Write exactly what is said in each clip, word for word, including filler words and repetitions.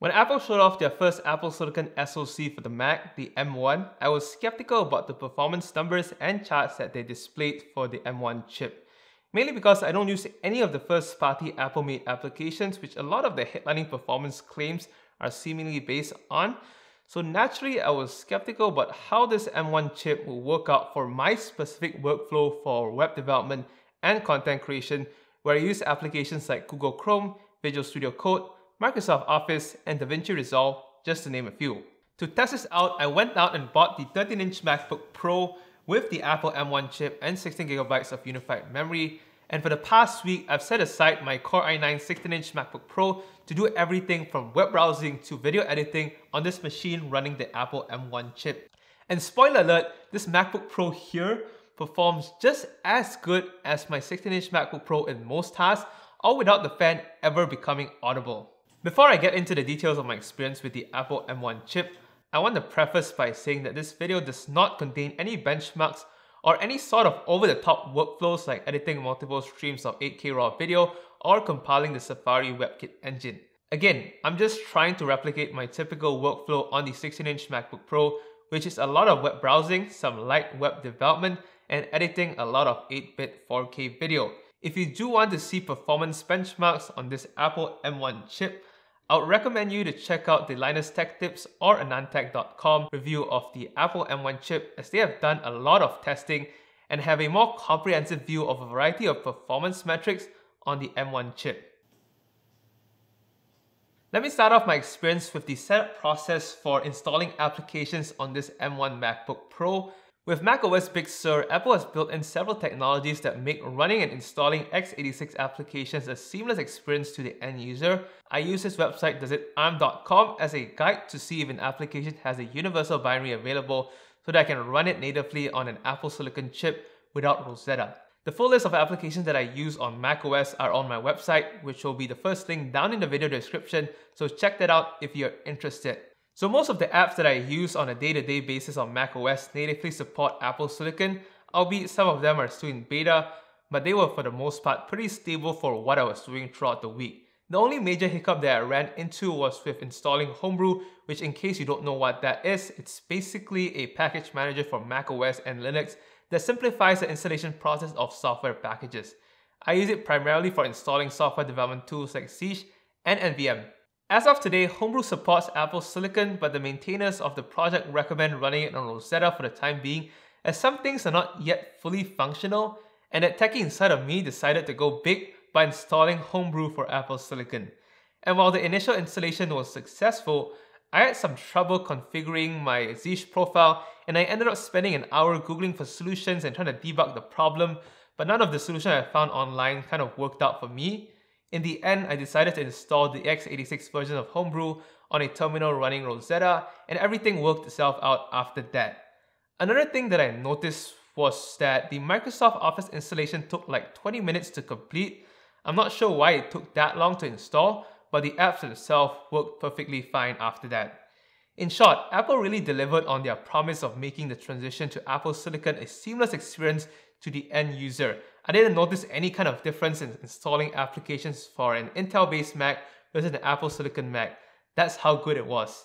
When Apple showed off their first Apple Silicon S O C for the Mac, the M one, I was skeptical about the performance numbers and charts that they displayed for the M one chip, mainly because I don't use any of the first-party Apple-made applications, which a lot of the headlining performance claims are seemingly based on. So naturally, I was skeptical about how this M one chip will work out for my specific workflow for web development and content creation, where I use applications like Google Chrome, Visual Studio Code, Microsoft Office, and DaVinci Resolve, just to name a few. To test this out, I went out and bought the thirteen inch MacBook Pro with the Apple M one chip and sixteen gigabytes of unified memory. And for the past week, I've set aside my Core i nine sixteen inch MacBook Pro to do everything from web browsing to video editing on this machine running the Apple M one chip. And spoiler alert, this MacBook Pro here performs just as good as my sixteen inch MacBook Pro in most tasks, all without the fan ever becoming audible. Before I get into the details of my experience with the Apple M one chip, I want to preface by saying that this video does not contain any benchmarks or any sort of over-the-top workflows like editing multiple streams of eight K raw video or compiling the Safari WebKit engine. Again, I'm just trying to replicate my typical workflow on the sixteen inch MacBook Pro, which is a lot of web browsing, some light web development, and editing a lot of eight bit four K video. If you do want to see performance benchmarks on this Apple M one chip, I would recommend you to check out the Linus Tech Tips or Anand Tech dot com review of the Apple M one chip, as they have done a lot of testing and have a more comprehensive view of a variety of performance metrics on the M one chip. Let me start off my experience with the setup process for installing applications on this M one MacBook Pro. With macOS Big Sur, Apple has built in several technologies that make running and installing x eighty-six applications a seamless experience to the end user. I use this website, does it arm dot com, as a guide to see if an application has a universal binary available so that I can run it natively on an Apple Silicon chip without Rosetta. The full list of applications that I use on macOS are on my website, which will be the first link down in the video description, so check that out if you're interested. So most of the apps that I use on a day-to-day basis on macOS natively support Apple Silicon, albeit some of them are still in beta, but they were for the most part pretty stable for what I was doing throughout the week. The only major hiccup that I ran into was with installing Homebrew, which, in case you don't know what that is, it's basically a package manager for macOS and Linux that simplifies the installation process of software packages. I use it primarily for installing software development tools like zsh and N V M. As of today, Homebrew supports Apple Silicon, but the maintainers of the project recommend running it on Rosetta for the time being, as some things are not yet fully functional, and that techie inside of me decided to go big by installing Homebrew for Apple Silicon. And while the initial installation was successful, I had some trouble configuring my zsh profile, and I ended up spending an hour Googling for solutions and trying to debug the problem, but none of the solution I found online kind of worked out for me. In the end, I decided to install the x eighty-six version of Homebrew on a terminal running Rosetta, and everything worked itself out after that. Another thing that I noticed was that the Microsoft Office installation took like twenty minutes to complete. I'm not sure why it took that long to install, but the apps themselves worked perfectly fine after that. In short, Apple really delivered on their promise of making the transition to Apple Silicon a seamless experience to the end user. I didn't notice any kind of difference in installing applications for an Intel-based Mac versus an Apple Silicon Mac. That's how good it was.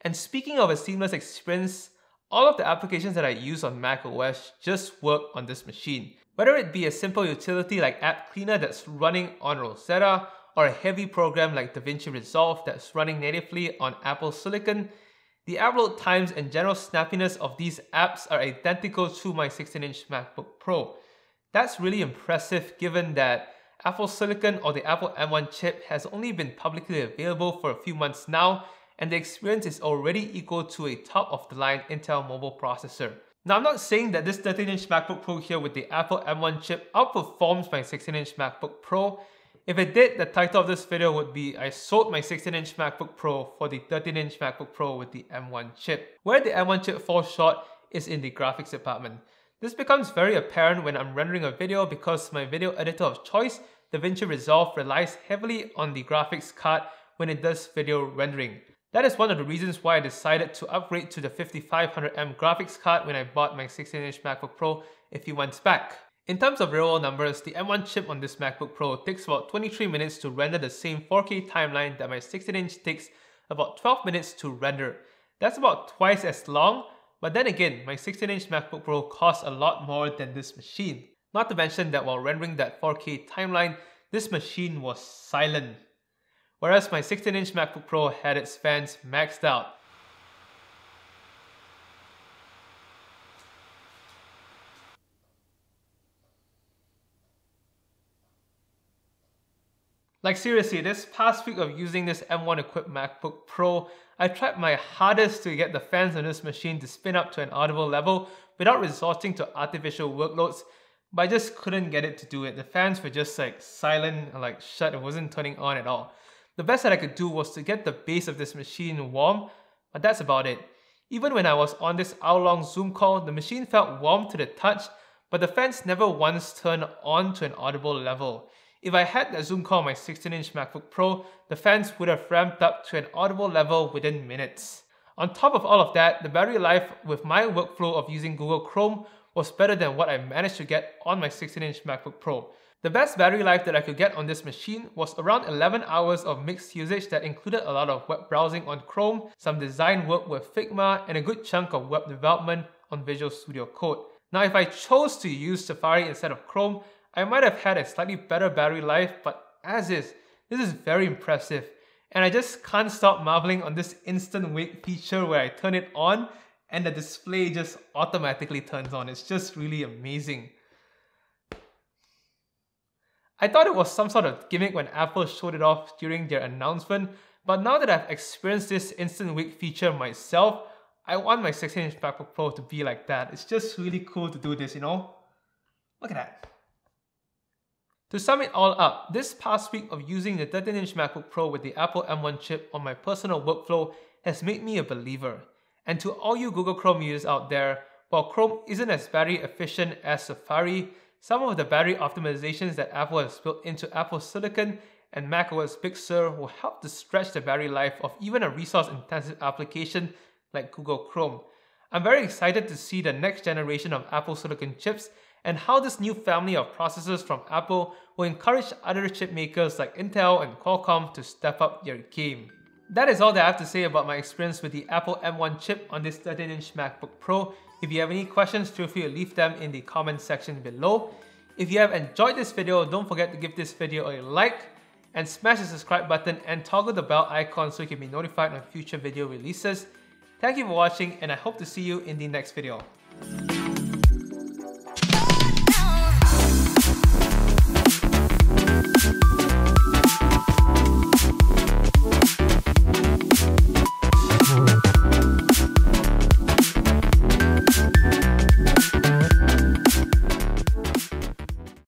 And speaking of a seamless experience, all of the applications that I use on macOS just work on this machine. Whether it be a simple utility like App Cleaner that's running on Rosetta, or a heavy program like DaVinci Resolve that's running natively on Apple Silicon, the upload times and general snappiness of these apps are identical to my sixteen inch MacBook Pro. That's really impressive given that Apple Silicon, or the Apple M one chip, has only been publicly available for a few months now, and the experience is already equal to a top-of-the-line Intel mobile processor. Now, I'm not saying that this thirteen inch MacBook Pro here with the Apple M one chip outperforms my sixteen inch MacBook Pro. If it did, the title of this video would be "I sold my sixteen inch MacBook Pro for the thirteen inch MacBook Pro with the M one chip." Where the M one chip falls short is in the graphics department. This becomes very apparent when I'm rendering a video because my video editor of choice, DaVinci Resolve, relies heavily on the graphics card when it does video rendering. That is one of the reasons why I decided to upgrade to the fifty-five hundred M graphics card when I bought my sixteen inch MacBook Pro a few months back. In terms of real world numbers, the M one chip on this MacBook Pro takes about twenty-three minutes to render the same four K timeline that my sixteen inch takes about twelve minutes to render. That's about twice as long, but then again, my sixteen inch MacBook Pro costs a lot more than this machine. Not to mention that while rendering that four K timeline, this machine was silent. Whereas my sixteen inch MacBook Pro had its fans maxed out. Like seriously, this past week of using this M one equipped MacBook Pro, I tried my hardest to get the fans on this machine to spin up to an audible level without resorting to artificial workloads, but I just couldn't get it to do it. The fans were just like silent, like shut, it wasn't turning on at all. The best that I could do was to get the base of this machine warm, but that's about it. Even when I was on this hour-long Zoom call, the machine felt warm to the touch, but the fans never once turned on to an audible level. If I had that Zoom call on my sixteen inch MacBook Pro, the fans would have ramped up to an audible level within minutes. On top of all of that, the battery life with my workflow of using Google Chrome was better than what I managed to get on my sixteen inch MacBook Pro. The best battery life that I could get on this machine was around eleven hours of mixed usage that included a lot of web browsing on Chrome, some design work with Figma, and a good chunk of web development on Visual Studio Code. Now, if I chose to use Safari instead of Chrome, I might have had a slightly better battery life, but as is, this is very impressive. And I just can't stop marveling on this instant wake feature where I turn it on and the display just automatically turns on. It's just really amazing. I thought it was some sort of gimmick when Apple showed it off during their announcement, but now that I've experienced this instant wake feature myself, I want my sixteen inch MacBook Pro to be like that. It's just really cool to do this, you know? Look at that. To sum it all up, this past week of using the thirteen inch MacBook Pro with the Apple M one chip on my personal workflow has made me a believer. And to all you Google Chrome users out there, while Chrome isn't as battery efficient as Safari, some of the battery optimizations that Apple has built into Apple Silicon and macOS Big Sur will help to stretch the battery life of even a resource-intensive application like Google Chrome. I'm very excited to see the next generation of Apple Silicon chips and how this new family of processors from Apple will encourage other chip makers like Intel and Qualcomm to step up their game. That is all that I have to say about my experience with the Apple M one chip on this thirteen inch MacBook Pro. If you have any questions, feel free to leave them in the comment section below. If you have enjoyed this video, don't forget to give this video a like and smash the subscribe button and toggle the bell icon so you can be notified on future video releases. Thank you for watching and I hope to see you in the next video.